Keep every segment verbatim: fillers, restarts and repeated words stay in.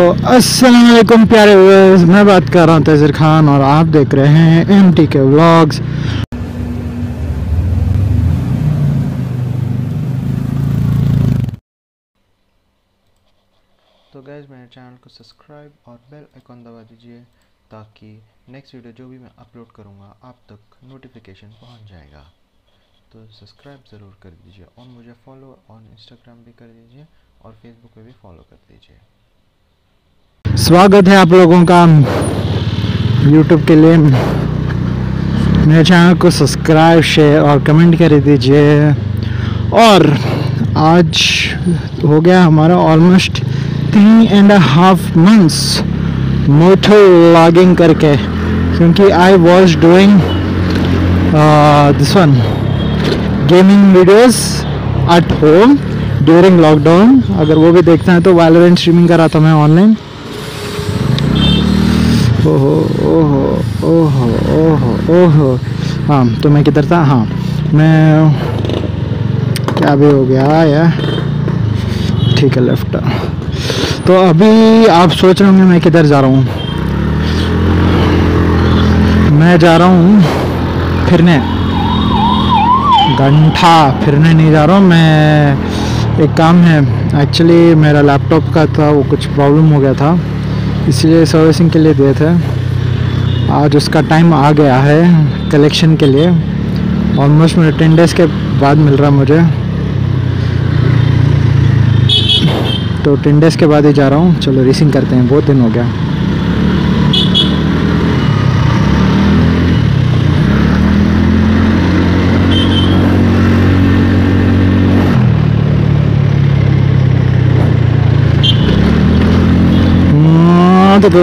तो अस्सलाम वालेकुम प्यारे व्यूअर्स, मैं बात कर रहा हूँ ताइसिर खान और आप देख रहे हैं एमटीके व्लॉग्स। तो गाइस मेरे चैनल को सब्सक्राइब और बेल आइकॉन दबा दीजिए ताकि नेक्स्ट वीडियो जो भी मैं अपलोड करूँगा आप तक नोटिफिकेशन पहुँच जाएगा। तो सब्सक्राइब ज़रूर कर दीजिए और मुझे फॉलो ऑन इंस्टाग्राम भी कर दीजिए और फेसबुक पे भी फॉलो कर दीजिए। स्वागत है आप लोगों का यूट्यूब के लिए। मेरे चैनल को सब्सक्राइब, शेयर और कमेंट कर दीजिए। और आज हो गया हमारा ऑलमोस्ट तीन and half months moto vlogging करके, क्योंकि I was doing this one gaming videos at home during lockdown. अगर वो भी देखते हैं तो वैलोरेंट स्ट्रीमिंग कर रहा था मैं ऑनलाइन। ओहो ओहो ओहो ओहो ओहो हाँ, तो मैं किधर था? हाँ, मैं क्या भी हो गया यार, ठीक है लेफ्ट। तो अभी आप सोच रहे होंगे मैं किधर जा रहा हूँ। मैं जा रहा हूँ फिरने, घंटा फिरने नहीं जा रहा हूँ मैं। एक काम है एक्चुअली, मेरा लैपटॉप का था वो कुछ प्रॉब्लम हो गया था, इसलिए सर्विसिंग के लिए दिए थे। आज उसका टाइम आ गया है कलेक्शन के लिए। ऑलमोस्ट मेरे टेन डेज़ के बाद मिल रहा मुझे, तो टेन डेज के बाद ही जा रहा हूँ। चलो रेसिंग करते हैं, बहुत दिन हो गया। तो तो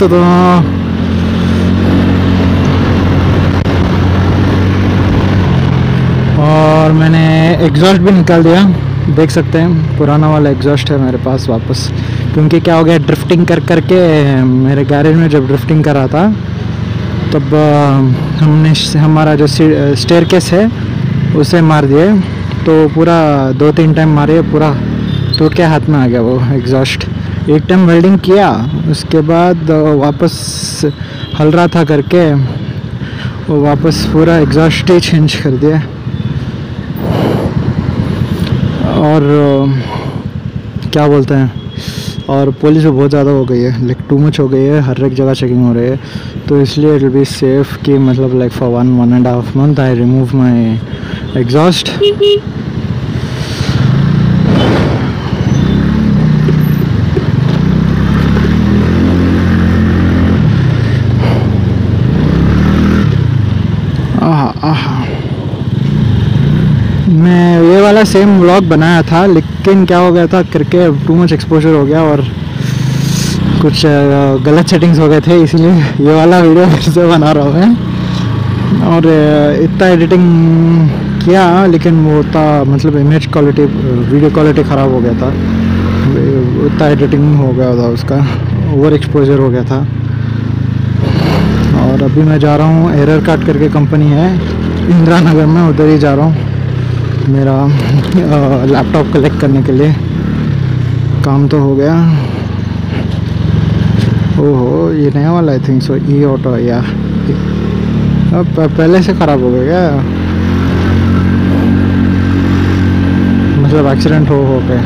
तो तो और मैंने एग्जॉस्ट भी निकाल दिया, देख सकते हैं। पुराना वाला एग्जॉस्ट है मेरे पास वापस, क्योंकि क्या हो गया ड्रिफ्टिंग कर करके। मेरे गैरेज में जब ड्रिफ्टिंग कर रहा था तब हमने हमारा जो स्टेयरकेस है उसे मार दिए, तो पूरा दो तीन टाइम मारे, पूरा टूट के हाथ में आ गया वो एग्जॉस्ट। एक टाइम वेल्डिंग किया, उसके बाद वापस हल रहा था करके वो वापस पूरा एग्जॉस्ट ही चेंज कर दिया। और क्या बोलते हैं, और पुलिस भी बहुत ज़्यादा हो गई है, लाइक टू मच हो गई है, हर एक जगह चेकिंग हो रही है। तो इसलिए इट विल बी सेफ कि मतलब like for one one and half month I remove my exhaust. आहा आहा, मैं ये वाला सेम व्लॉग बनाया था लेकिन क्या हो गया था करके टू मच एक्सपोजर हो गया और कुछ गलत सेटिंग्स हो गए थे, इसलिए ये वाला वीडियो फिर से बना रहा हूँ मैं। और इतना एडिटिंग किया लेकिन वो था मतलब इमेज क्वालिटी, वीडियो क्वालिटी ख़राब हो गया था, इतना एडिटिंग हो गया था उसका, ओवर एक्सपोजर हो गया था। और अभी मैं जा रहा हूँ एरर काट करके कंपनी है इंदिरा नगर में, उधर ही जा रहा हूँ मेरा लैपटॉप कलेक्ट करने के लिए। काम तो हो गया। ओहो ये नया वाला आई थिंक सो ई ऑटो या अब पहले से ख़राब हो गया, मतलब एक्सीडेंट हो हो गया।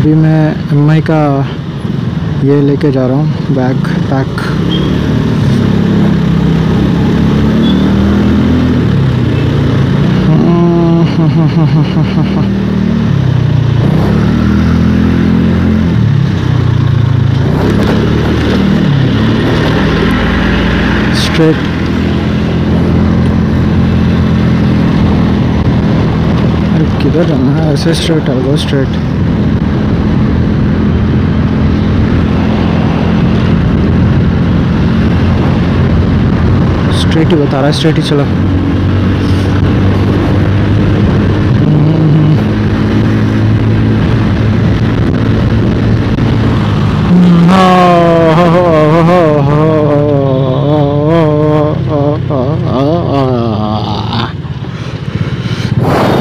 अभी मैं एम आई का ये लेके जा रहा हूँ बैग पैक। स्ट्रेट किधर जाना है, ऐसे स्ट्रेट है वो स्ट्रेट। स्ट्रेट ही बता रहा है, स्ट्रेट ही चला।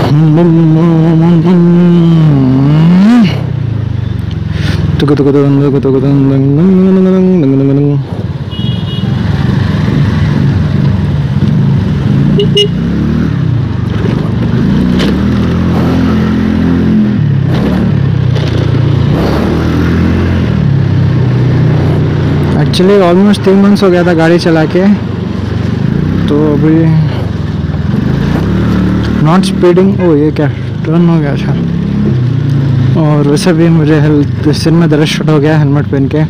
एक्चुअली ऑलमोस्ट तीन मंथ्स हो गया था गाड़ी चला के, तो अभी नॉट स्पीडिंग। ओ ये क्या टर्न हो गया, अच्छा। और वैसे भी मुझे हेल्थ सिर में दर्द शुरू हो गया हेलमेट पहन के।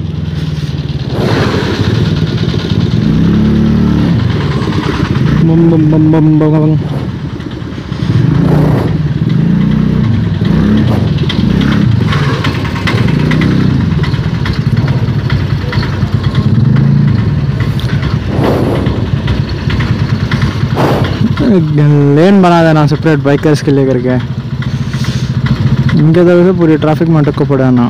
बम बम बम बम बम बम लेन बना देना सेपरेट बाइकर्स के लिए करके, इनके तरफ से पूरी ट्रैफिक में अटक को पड़ाना।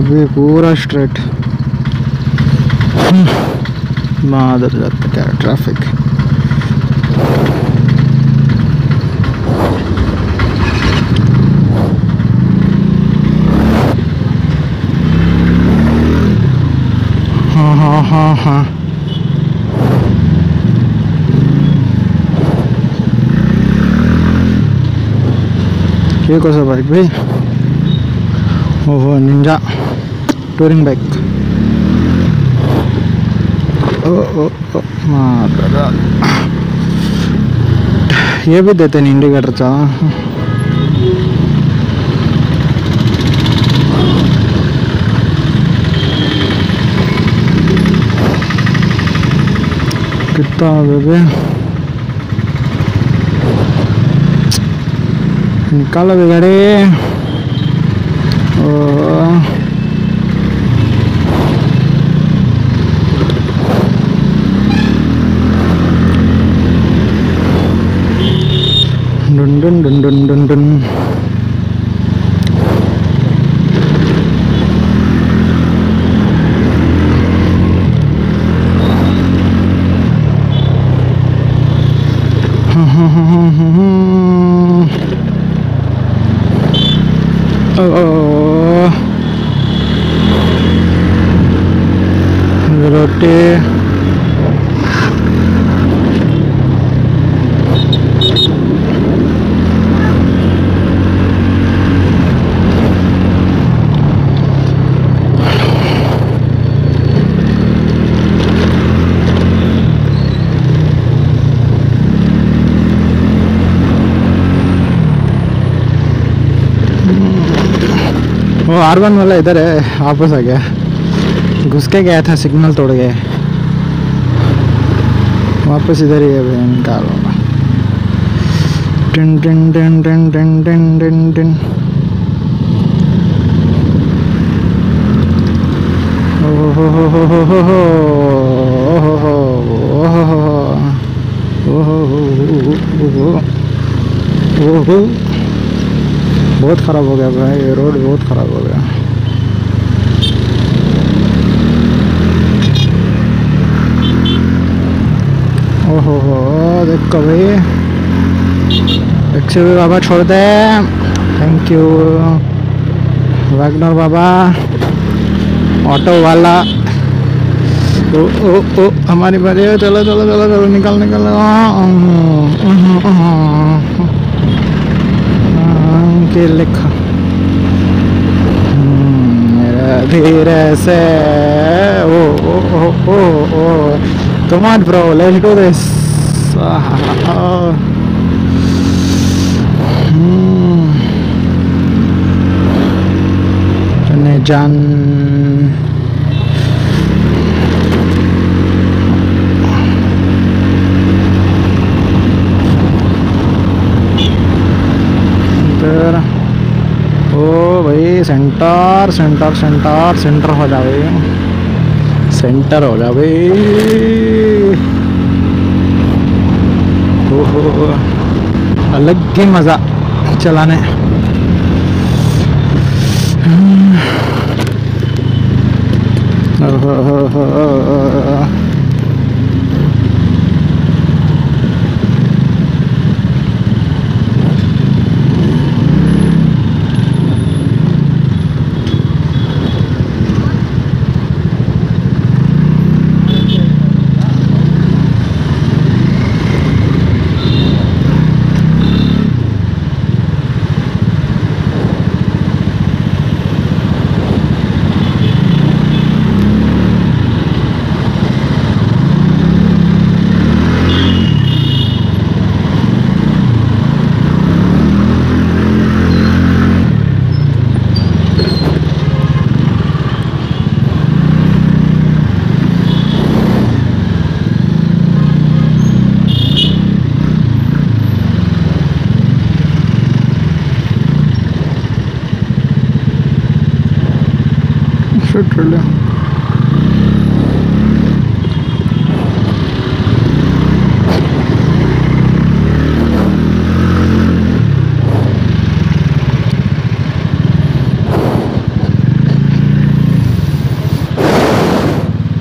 अभी पूरा स्ट्रेट मादर जाता क्या ट्रैफिक। हाँ हाँ हाँ हाँ ये कौन सा बाइक भाई? ओहो निंजा टूरिंग बाइक। ओ ओ ओ मारा ये भी देते नहीं इंडिकेटर चाहा। कितना बेबे निकालो बिगाड़े। Done done done done done done आर्गन वाला इधर है, वापस आ गया, घुस के गया था सिग्नल तोड़ गए, वापस इधर ही है भाई। निकालो टिन टिन टिन टिन टिन टिन टिन टिन ओहो हो हो हो हो हो ओहो हो ओहो हो हो हो। बहुत खराब हो गया भाई ये रोड, बहुत खराब हो गया। ओहो हो देखो भाई एक बाबा छोड़ दे। थैंक यू वैगनर बाबा ऑटो वाला। ओ ओ ओ हमारी बारी है, चलो चलो चलो चलो निकल निकल। के लिखा धीरे से ओ ओ ओ ओ ओ come on bro let's do this। चने जान सेंटर सेंटर सेंटर सेंटर हो जावे, सेंटर हो जावे। ओहो अलग ही मजा चलाने। चलो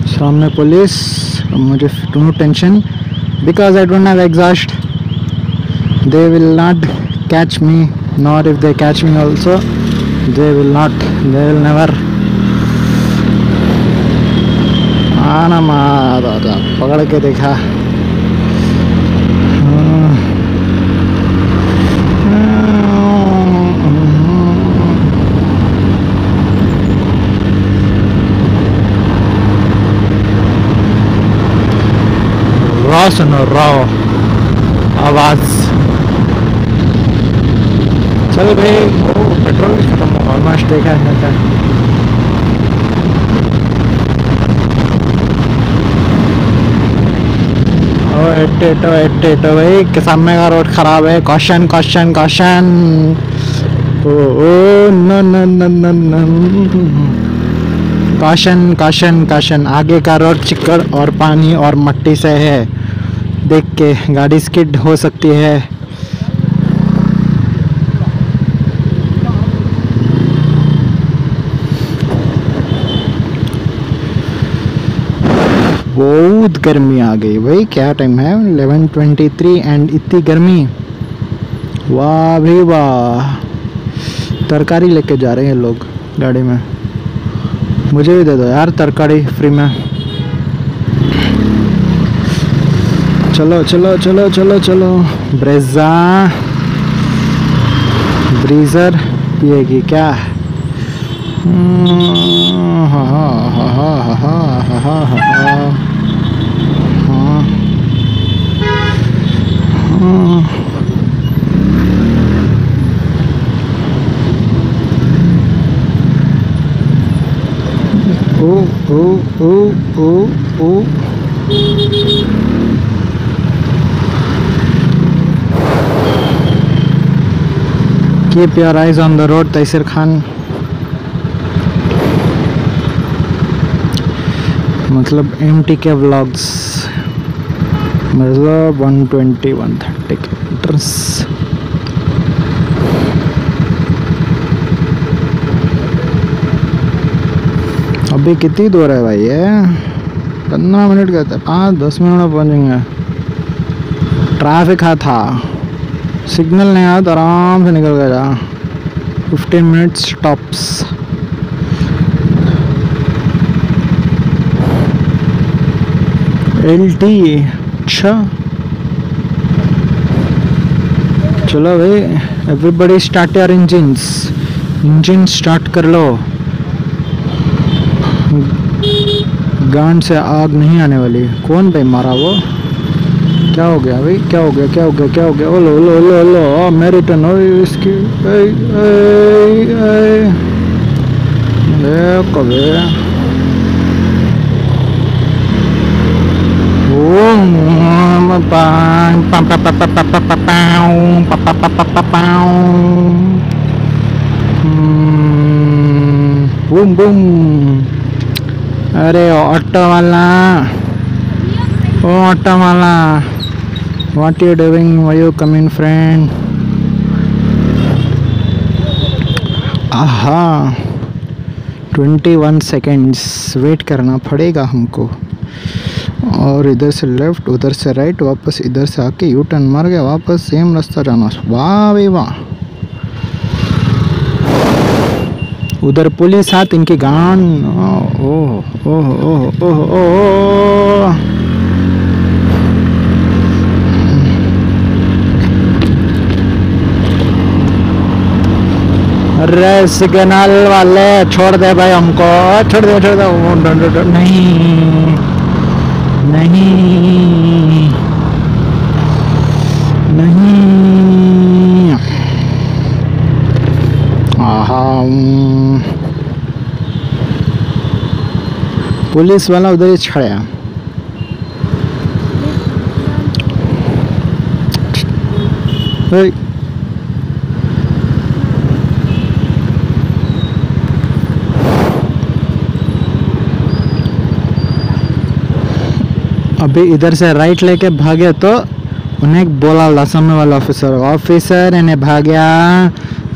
सामने पुलिस, मुझे no tension because I don't have exhaust, they will not catch me, not if they catch me also they will not, they will never. आना मारा पकड़ के देखा सुनो रो आवाज। चल भाई वो पेट्रोल खत्म हो ऑलमोस्ट, देखा जाता है भाई के सामने का रोड खराब है, कॉशन कॉशन कॉशन। ओ न न न न न कॉशन कॉशन कॉशन। आगे का रोड चिकड़ और पानी और मट्टी से है, देख के गाड़ी स्किड हो सकती है। बहुत गर्मी आ गई भाई, क्या टाइम है इलेवन ट्वेंटी थ्री एंड इतनी गर्मी, वाह भाई वाह। तरकारी लेके जा रहे हैं लोग गाड़ी में, मुझे भी दे दो यार तरकारी फ्री में। चलो चलो चलो चलो चलो ब्रेजा ब्रीजर पिएगी क्या? हा हा हा हा हा हा हा हा। ओ ओ ओ ओ ओ Keep your eyes on the road, Taisir Khan। मतलब M T K व्लॉग्स, मतलब one twenty one thirty kilometres. अभी कितनी दूर है भाई, ये पंद्रह मिनट का था, पाँच दस मिनट में पहुँचेंगे। ट्रैफिक था, सिग्नल नहीं आया तो आराम से निकल गया। Fifteen minutes tops. एलटी अच्छा। चलो भाई एवरीबडी स्टार्ट यार इंजिन्स, इंजिन स्टार्ट कर लो, गांड से आग नहीं आने वाली। कौन भाई मारा वो, क्या हो गया भाई, क्या हो गया क्या हो गया क्या हो गया? ओलो ओलो ओलो ओलो मेरी टर्न हो इसकी। देखो बूम बूम। अरे ऑटो वाला, ओ ऑटो वाला, What you doing? Why you coming, friend? Aha, twenty-one seconds wait करना पड़ेगा हमको। और इधर से लेफ्ट, उधर से राइट, वापस इधर से आके यू टर्न मार गया, वापस सेम रास्ता जाना। वाह भाई वाह। उधर पुलिस हाथ इनके गान। ओह ओह ओह ओह ओह। अरे सिग्नल वाले छोड़ दे भाई हमको, छोड़ दे छोड़ दे। नहीं नहीं नहीं। आहा, पुलिस वाला उधर ही छाया। अभी इधर से राइट लेके भागे तो उन्हें बोला सामने वाला ऑफिसर ऑफिसर इन्हें भाग्या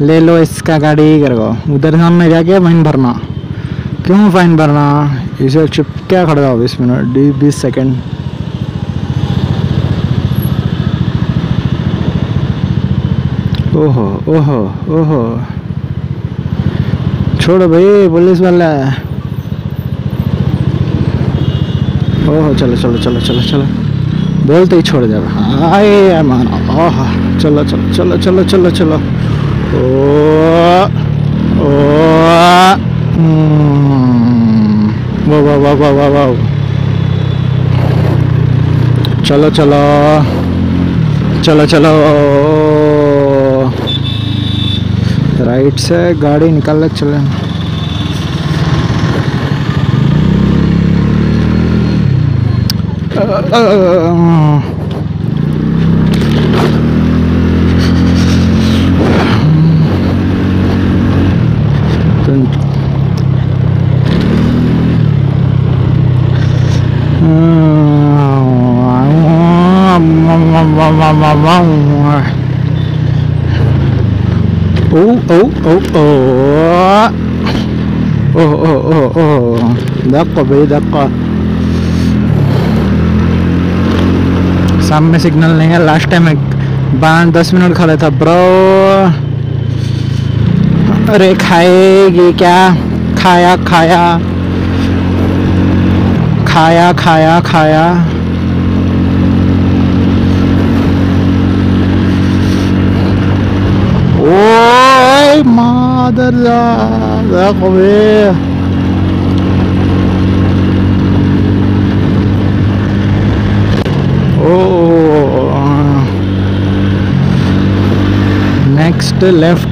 ले लो इसका गाड़ी कर गो। उधर सामने जाके फाइन भरना। क्यों फाइन भरना? इसे चुप क्या खड़ा हो बीस मिनट बीस सेकेंड। ओहो ओहो ओहो छोड़ो भाई पुलिस वाला। ओहो चलो चलो चलो चलो चलो बोलते ही छोड़ जाओ। आए मानो ओह चलो चलो चलो चलो चलो चलो ओ ओ वाह वाह वाह वाह वाह वाह चलो चलो चलो चलो राइट से गाड़ी निकाल कर चले। Oh oh oh oh oh oh oh oh दक्का भाई दक्का। सामने सिग्नल नहीं है। लास्ट टाइम एक बार दस मिनट खड़ा था ब्रो। अरे खाएगी क्या? खाया खाया खाया खाया खाया ओए मादर जा। Next left.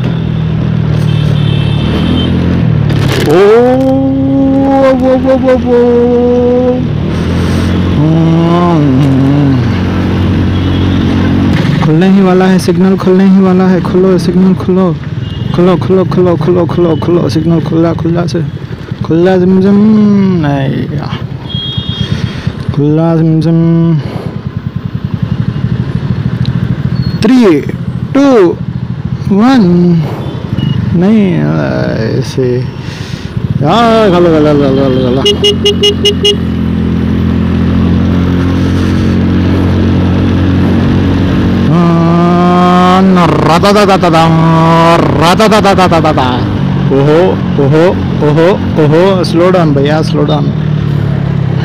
ओ वो वो वो वो खुलने ही वाला है सिग्नल खुलने ही वाला है। खुलो सिग्नल खुलो खुलो खुलो खुलो खुलो खुलो खुलो सिग्नल खुला खुला से खुला जम जम नहीं खुला जम जम। थ्री टू वन नहीं ऐसे यार गला गला गला गला राता दा दा दा दा राता दा दा दा दा दा। ओहो ओहो ओहो ओहो स्लो डाउन भैया स्लो डाउन।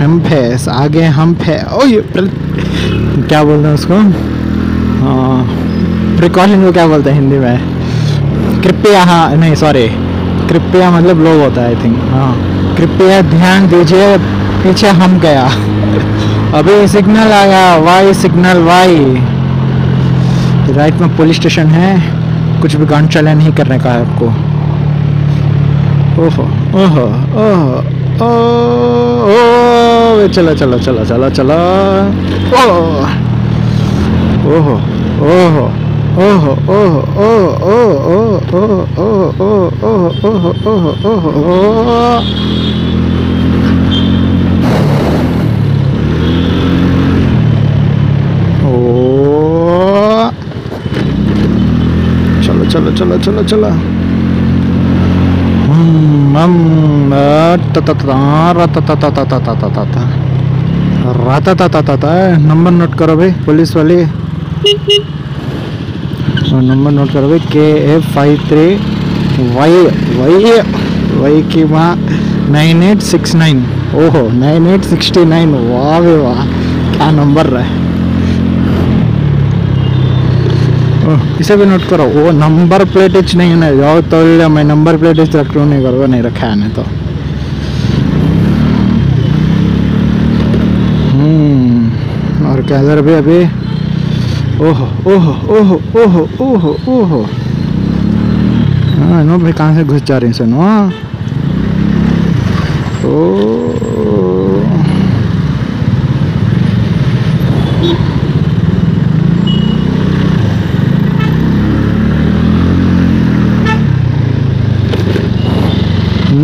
हम फे आगे हम फे ओ ये क्या बोल रहे हैं उसको प्रिकॉशन को क्या बोलते हैं हिंदी में? कृपया। हाँ नहीं सॉरी कृपया मतलब लोग होता है आई थिंक। हाँ कृपया ध्यान दीजिए पीछे हम गया। अभी सिग्नल आ गया वाई सिग्नल वाई। राइट में पुलिस स्टेशन है। कुछ भी गाड़ी चला नहीं करने का है आपको। ओहो ओहो ओहो ओह चलो चलो चलो चलो चलो ओहो ओहो ओहो ओहो ओहो ओहो ओहो ओहो ओहो ओहो। चलो चलो चलो चलो चलो राता ताता ताता। नंबर नोट करो भाई पुलिस वाले। नंबर नोट करो भाई के F five three Y Y Y की माँ नाइन एट सिक्स नाइन। ओहो नाइन एट सिक्सटी नाइन। वाह वे वाह क्या नंबर है। इसे भी नोट करो। वो नंबर प्लेट इच नहीं है जाओ तो मैं नंबर प्लेट इच रख नहीं करो नहीं रखा है ना तो। हम्म और क्या भी अभी ओहो ओहो ओहो ओहो ओहो ओहो हाँ नो भाई कहाँ से घुस जा रही है सुनो। ओ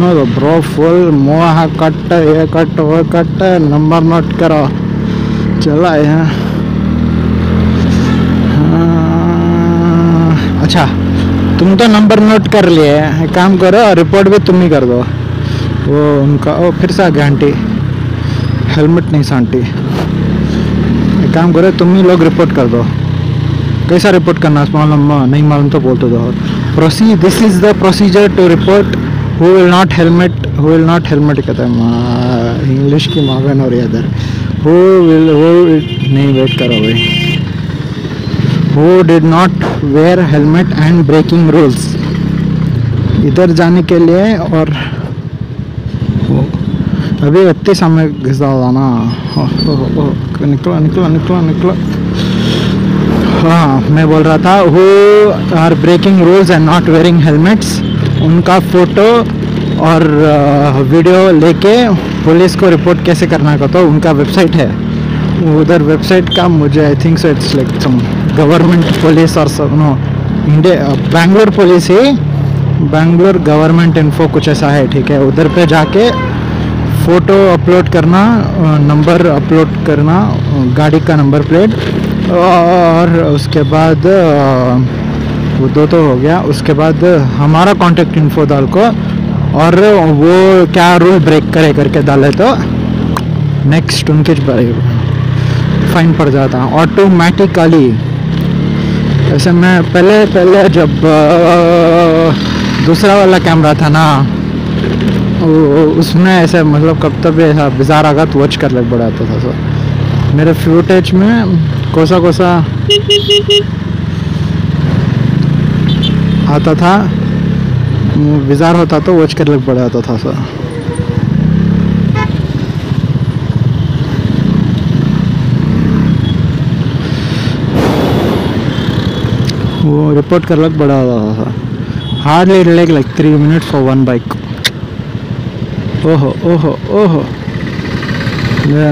नो ब्रो फुल मोह कट ये कट वो कट नंबर नोट करो। चल आए हैं। हाँ। अच्छा तुम तो नंबर नोट कर लिए, एक काम करो रिपोर्ट भी तुम ही कर दो। वो उनका ओ फिर से आ गया आंटी, हेलमेट नहीं सांटी। एक काम करो तुम ही लोग रिपोर्ट कर दो। कैसा रिपोर्ट करना मालूम नहीं, मालूम तो बोलते दो। प्रोसी this is the procedure to report who will not helmet, who will not helmet कहता है इंग्लिश की मावन और अदर हु विल हु नहीं वेट करो भाई, who did not wear helmet and breaking rules. इधर जाने के लिए और अभी इतने समय घिसा हुआ ना। निकला निकला निकला निकला। हाँ मैं बोल रहा था who are breaking rules and not wearing helmets, उनका फ़ोटो और वीडियो लेके पुलिस को रिपोर्ट कैसे करना का, तो उनका वेबसाइट है। उधर वेबसाइट का मुझे I think so it's like some government police और सब नो इंडिया बैंगलोर पुलिस ही बैंगलोर गवर्नमेंट इन्फो कुछ ऐसा है, ठीक है। उधर पे जाके फ़ोटो अपलोड करना, नंबर अपलोड करना गाड़ी का नंबर प्लेट, और उसके बाद वो दो तो हो गया। उसके बाद हमारा कांटेक्ट इन्फो डाल को और वो क्या रूल ब्रेक करे करके डाले तो नेक्स्ट उनके फाइन पड़ जाता ऑटोमेटिकली। ऐसे मैं पहले पहले जब दूसरा वाला कैमरा था ना उसमें ऐसे मतलब कब तब ऐसा बिजार आगा तो वॉच कर लग बढ़ाता था। सो मेरे फ्यूटेज में कोसा कोसा आता था, बिजार होता तो वॉच कर लग पड़ा था। सर वो रिपोर्ट कर लग बड़ा था। Hardly it like like three minute for one bike. ओहो ओहो ओहो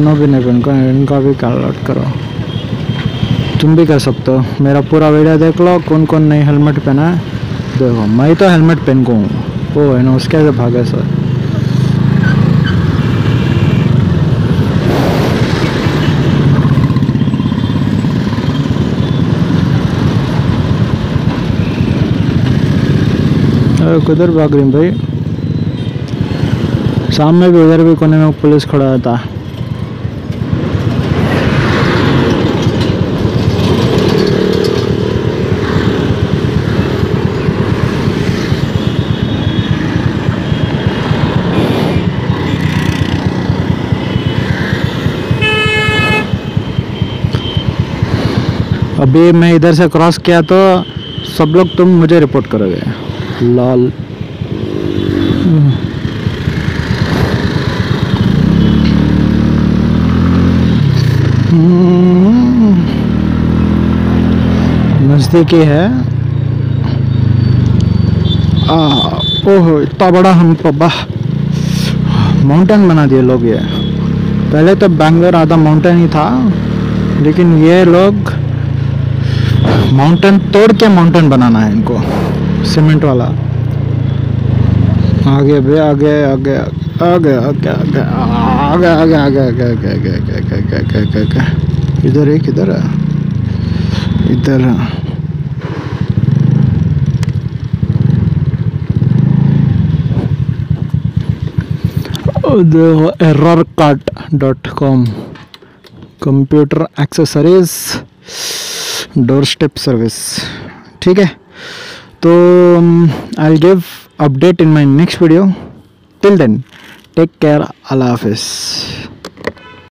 नो भी नहीं, इनको इनका भी अलर्ट करो। तुम भी कर सकते हो, मेरा पूरा वीडियो देख लो कौन कौन नहीं हेलमेट पहना है। देखो मैं तो हेलमेट पहन को हूँ, वो है ना उसके से भागा सर। किधर भाग रही भाई, सामने भी उधर भी कोने में पुलिस खड़ा था। अभी मैं इधर से क्रॉस किया तो सब लोग तुम मुझे रिपोर्ट करोगे लाल। नज़दीकी है। आ, ओहो इतना बड़ा हम पब्बा माउंटेन बना दिए लोग। ये पहले तो बैंगलोर आधा माउंटेन ही था, लेकिन ये लोग माउंटेन तोड़ के माउंटेन बनाना है इनको, सीमेंट वाला। आगे भी आगे आगे आगे आगे आगे आगे आगे आगे आगे आगे आगे आगे आगे आगे आगे इधर एक इधर इधर error cart dot com computer accessories door step service, ठीक है। तो I give update in my next video, till then take care, अल्लाह हाफिज़।